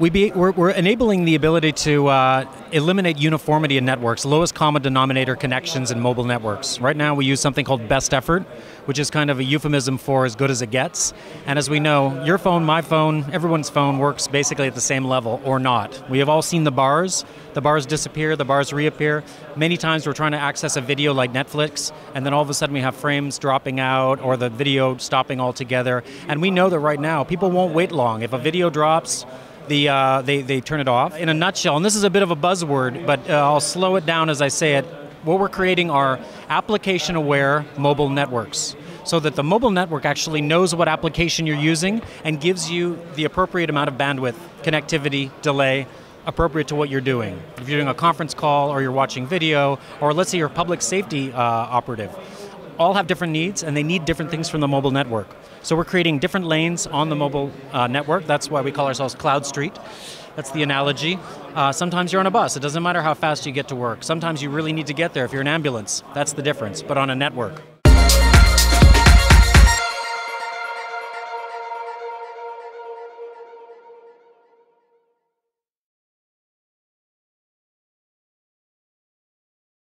We're enabling the ability to eliminate uniformity in networks, lowest common denominator connections in mobile networks. Right now we use something called best effort, which is kind of a euphemism for as good as it gets. And as we know, your phone, my phone, everyone's phone works basically at the same level, or not. We have all seen the bars disappear, the bars reappear. Many times we're trying to access a video like Netflix, and then all of a sudden we have frames dropping out, or the video stopping altogether. And we know that right now, people won't wait long. If a video drops, they turn it off. In a nutshell, and this is a bit of a buzzword, but I'll slow it down as I say it, what we're creating are application-aware mobile networks, so that the mobile network actually knows what application you're using and gives you the appropriate amount of bandwidth, connectivity, delay, appropriate to what you're doing. If you're doing a conference call, or you're watching video, or let's say you're a public safety operative, all have different needs, and they need different things from the mobile network. So we're creating different lanes on the mobile network. That's why we call ourselves Cloud Street. That's the analogy. Sometimes you're on a bus. It doesn't matter how fast you get to work. Sometimes you really need to get there if you're an ambulance. That's the difference, but on a network.